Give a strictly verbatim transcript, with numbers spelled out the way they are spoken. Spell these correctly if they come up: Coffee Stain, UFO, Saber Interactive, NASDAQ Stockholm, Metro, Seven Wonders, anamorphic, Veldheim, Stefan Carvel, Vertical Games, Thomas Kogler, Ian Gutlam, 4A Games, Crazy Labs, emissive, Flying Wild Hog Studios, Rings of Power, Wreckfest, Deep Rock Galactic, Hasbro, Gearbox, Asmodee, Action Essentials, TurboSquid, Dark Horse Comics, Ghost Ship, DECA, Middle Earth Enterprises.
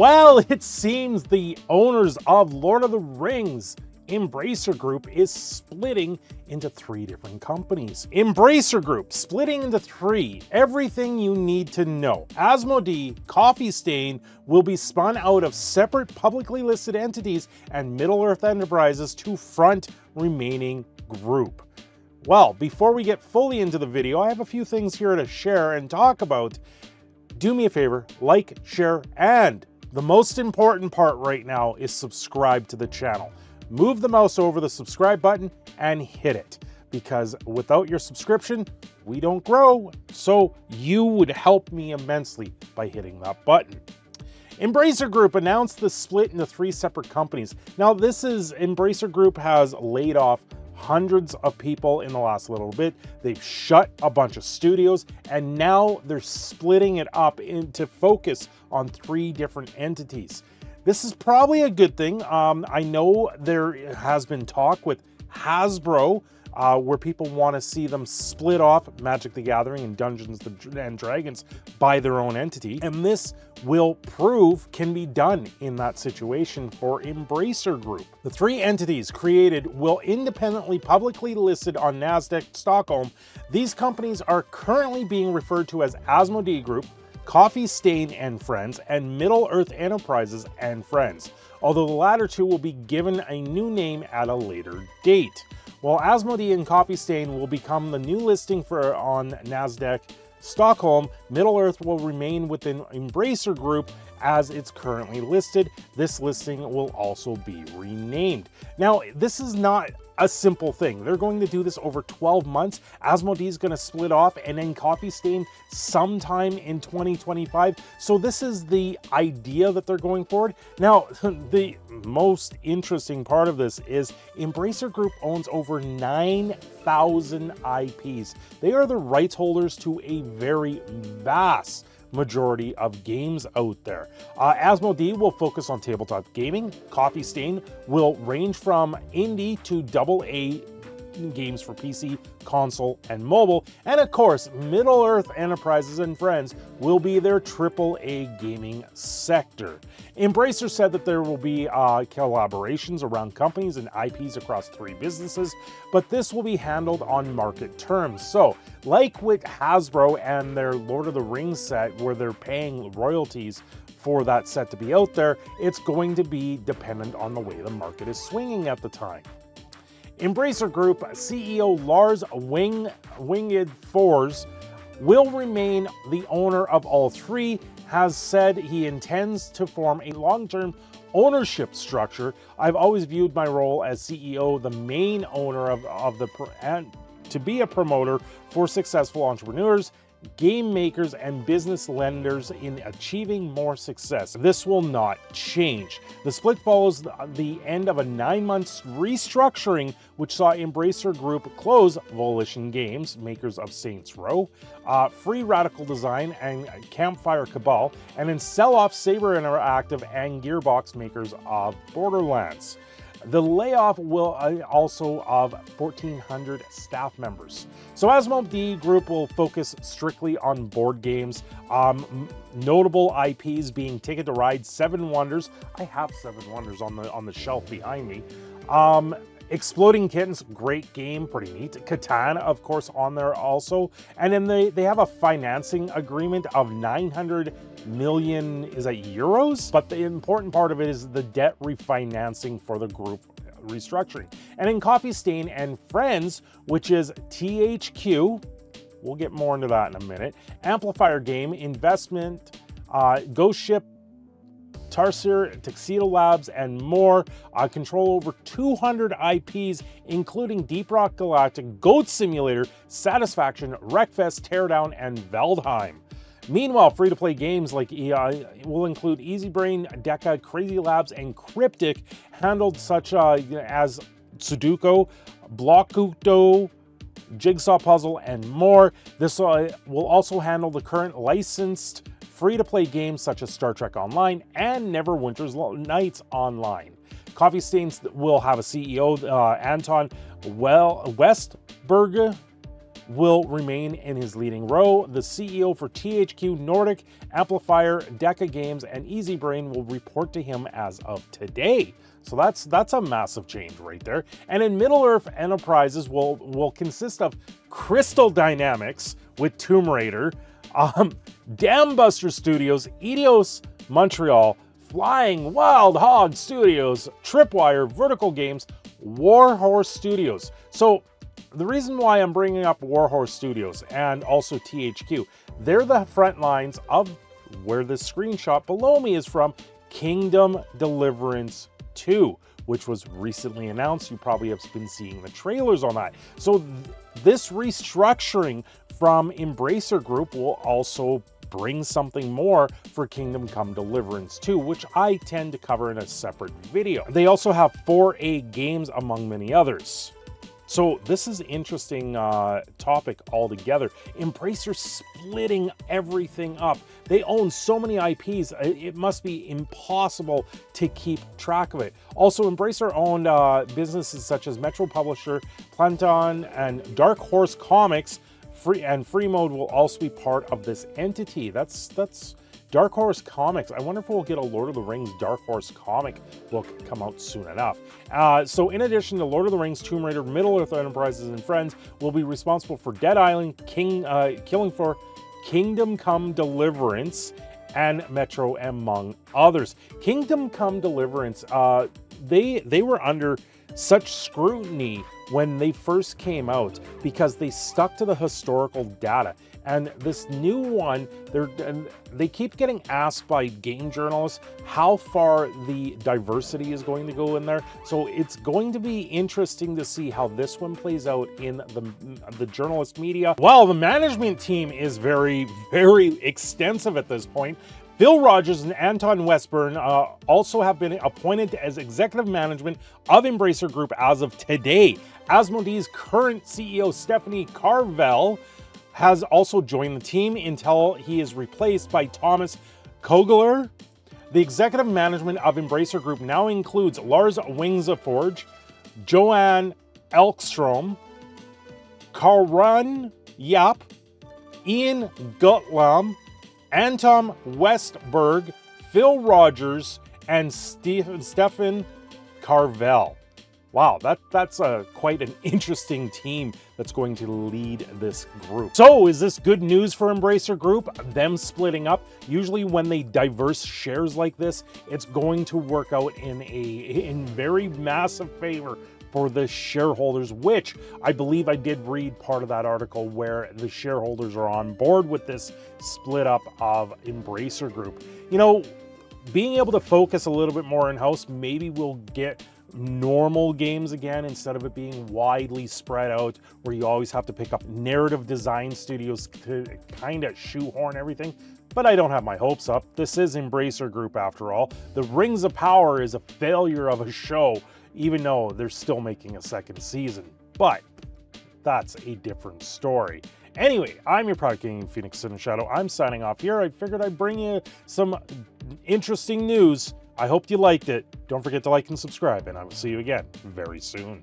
Well, it seems the owners of Lord of the Rings, Embracer Group, is splitting into three different companies. Embracer Group, splitting into three. Everything you need to know. Asmodee, Coffee Stain will be spun out of separate publicly listed entities and Middle-earth Enterprises to front remaining group. Well, before we get fully into the video, I have a few things here to share and talk about. Do me a favor, like, share, and the most important part right now is subscribe to the channel. Move the mouse over the subscribe button and hit it, because without your subscription, we don't grow. So you would help me immensely by hitting that button. Embracer Group announced the split into three separate companies. Now this is, Embracer Group has laid off hundreds of people in the last little bit. They've shut a bunch of studios and now they're splitting it up into focus on three different entities. This is probably a good thing. Um, I know there has been talk with Hasbro uh, where people want to see them split off Magic the Gathering and Dungeons and Dragons by their own entity. And this will prove can be done in that situation for Embracer Group. The three entities created will independently publicly listed on NASDAQ Stockholm. These companies are currently being referred to as Asmodee Group, Coffee Stain and Friends, and Middle-earth Enterprises and Friends, although the latter two will be given a new name at a later date. While Asmodee and Coffee Stain will become the new listing for on NASDAQ Stockholm, Middle-earth will remain within Embracer Group as it's currently listed. This listing will also be renamed. Now, this is not a simple thing. They're going to do this over twelve months. Asmodee is going to split off and then Coffee Stain sometime in twenty twenty-five. So this is the idea that they're going forward. Now, the most interesting part of this is Embracer Group owns over nine thousand I Ps. They are the rights holders to a very vast majority of games out there. Uh, Asmodee will focus on tabletop gaming. Coffee Stain will range from indie to double A games for P C, console, and mobile. And of course, Middle-earth Enterprises and Friends will be their triple A gaming sector. Embracer said that there will be uh, collaborations around companies and I Ps across three businesses, but this will be handled on market terms. So like with Hasbro and their Lord of the Rings set, where they're paying royalties for that set to be out there, it's going to be dependent on the way the market is swinging at the time. Embracer Group C E O Lars Wingefors will remain the owner of all three, has said he intends to form a long-term ownership structure. I've always viewed my role as C E O, the main owner of, of the, and to be a promoter for successful entrepreneurs, game makers, and business lenders in achieving more success. This will not change. The split follows the end of a nine month restructuring, which saw Embracer Group close Volition Games, makers of Saints Row, uh, Free Radical Design, and Campfire Cabal, and then sell off Saber Interactive and Gearbox, makers of Borderlands. The layoff will also of fourteen hundred staff members. So Asmodee Group will focus strictly on board games. Um, notable I Ps being Ticket to Ride, Seven Wonders. I have Seven Wonders on the on the shelf behind me. Um, Exploding Kittens, great game, pretty neat. Catan, of course, on there also. And then they, they have a financing agreement of nine hundred million, is that euros? But the important part of it is the debt refinancing for the group restructuring. And in Coffee Stain and Friends, which is T H Q, we'll get more into that in a minute, Amplifier Game, Investment, uh, Ghost Ship, Tarsier, Tuxedo Labs, and more. Uh, control over two hundred I Ps, including Deep Rock Galactic, Goat Simulator, Satisfaction, Wreckfest, Teardown, and Veldheim. Meanwhile, free-to-play games like uh, will include Easy Brain, Deca, Crazy Labs, and Cryptic, handled such uh, as Sudoku, Blockudo, Jigsaw Puzzle, and more. This uh, will also handle the current licensed free-to-play games such as Star Trek Online and Neverwinter's Nights Online. Coffee Stain will have a C E O, uh, Anton Westberg, will remain in his leading role. The C E O for T H Q Nordic, Amplifier, Deca Games, and EasyBrain will report to him as of today. So that's that's a massive change right there. And in Middle-earth Enterprises will will consist of Crystal Dynamics with Tomb Raider, um, Dambuster Studios, Eidos Montreal, Flying Wild Hog Studios, Tripwire, Vertical Games, Warhorse Studios. So the reason why I'm bringing up Warhorse Studios and also T H Q, they're the front lines of where the screenshot below me is from, Kingdom Deliverance two, which was recently announced. You probably have been seeing the trailers on that. So th this restructuring from Embracer Group will also bring something more for Kingdom Come Deliverance two, which I tend to cover in a separate video. They also have four A games among many others. So this is an interesting uh, topic altogether. Embracer splitting everything up. They own so many I Ps, it must be impossible to keep track of it. Also, Embracer owned uh, businesses such as Metro Publisher, Catan, and Dark Horse Comics. Free and Free Mode will also be part of this entity. That's that's Dark Horse Comics. I wonder if we'll get a Lord of the Rings Dark Horse comic book come out soon enough. Uh, so in addition to Lord of the Rings, Tomb Raider, Middle-earth Enterprises, and Friends will be responsible for Dead Island, King uh, Killing Floor, Kingdom Come Deliverance, and Metro, among others. Kingdom Come Deliverance, uh, they they were under such scrutiny when they first came out because they stuck to the historical data. And this new one, they're, and they keep getting asked by game journalists how far the diversity is going to go in there. So it's going to be interesting to see how this one plays out in the, the journalist media. Well, the management team is very, very extensive at this point. Phil Rogers and Anton Westberg uh, also have been appointed as executive management of Embracer Group as of today. Asmodee's current C E O, Stephanie Carvel, has also joined the team until he is replaced by Thomas Kogler. The executive management of Embracer Group now includes Lars Wingefors, Joanne Elkstrom, Karan Yap, Ian Gutlam, Anton Westberg, Phil Rogers, and Steve, Stefan Carvel. Wow, that, that's a, quite an interesting team that's going to lead this group. So is this good news for Embracer Group? Them splitting up? Usually when they diverse shares like this, it's going to work out in a in very massive favor for the shareholders, which I believe I did read part of that article where the shareholders are on board with this split up of Embracer Group. You know, being able to focus a little bit more in-house, maybe we'll get normal games again instead of it being widely spread out where you always have to pick up narrative design studios to kind of shoehorn everything. But I don't have my hopes up. This is Embracer Group after all. The Rings of Power is a failure of a show, even though they're still making a second season, but that's a different story. Anyway, I'm your product king, Phoenix Sin and Shadow. I'm signing off here. I figured I'd bring you some interesting news. I hope you liked it. Don't forget to like and subscribe, and I will see you again very soon.